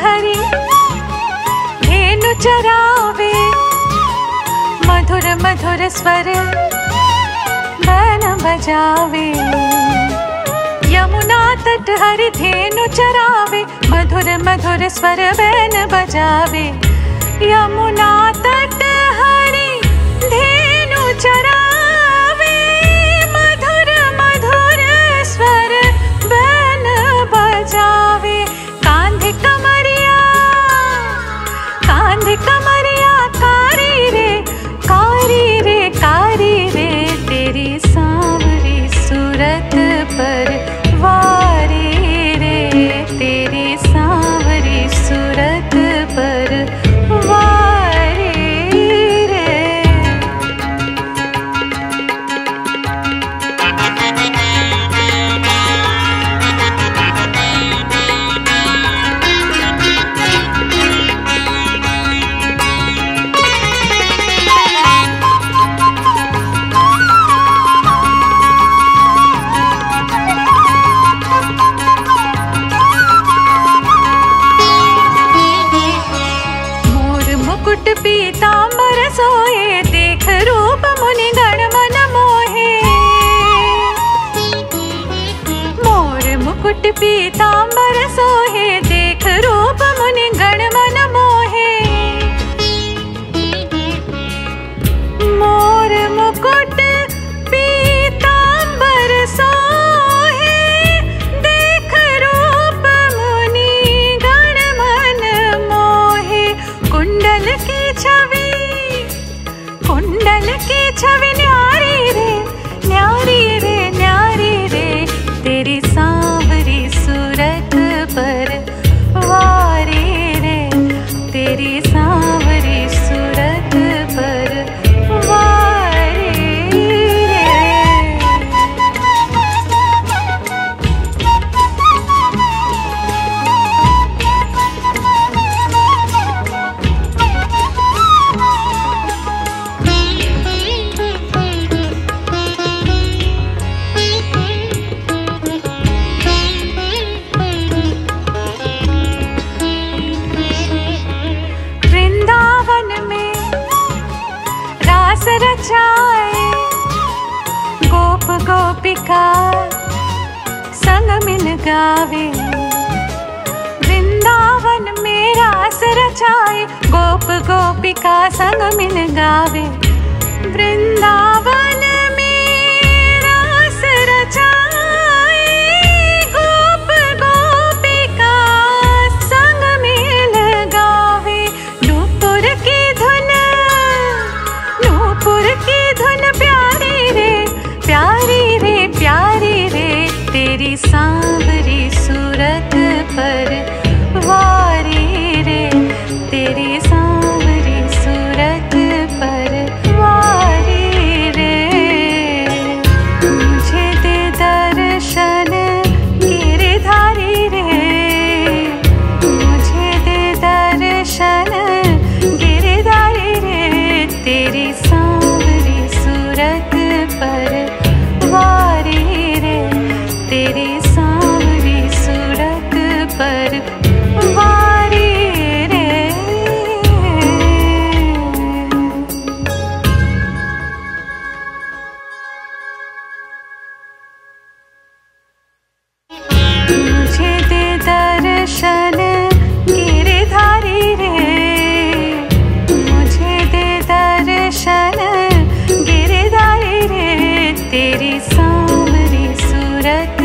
हरी धेनु चरावे मधुर मधुर स्वर गाना बजावे। यमुना तट हरि धेनु चरावे मधुर मधुर स्वर बैन बजावे। यमुना तट हरि धेनु चरावे मधुर मधुर स्वर बैन बजावे। कमरिया कारी रे तेरी सांवरी सूरत पर वारी रे तेरी सांवरी सूरत पर वारी रे। पीतांबर सोए देख रूप मुनिगण मन मोहे। मोर मुकुट पीतांबर सोहे देख रूप मुनिगण मन मोहे। मोर मुकुट पीतांबर सोहे देख रूप मुनिगण मन मोहे। कुंडल की छवि न्यारी रे तेरी सांवरी सूरत पर वारी रे तेरी सांवरी सूरत पर गोप गोपिका संग मिल गावे। वृंदावन में रास रचाए गोप गोपिका संग मिल गावे। वृंदावन में रास रचाए गोप गोपिका संग मिल गावे। नूपुर की धुन प्यारी रे तेरी सांवरी सूरत पर वारी रे तेरी सांवरी सूरत पर वारी रे। मुझे दे दर्शन गिरधारी रे मुझे दे दर्शन गिरधारी रे तेरी सांवरी सूरत पर वारी रे तेरी सांवरी सूरत पर वारी रे। मुझे दे दर्शन गिरधारी रे मुझे दे दर्शन गिरधारी रे तेरी सांवरी सूरत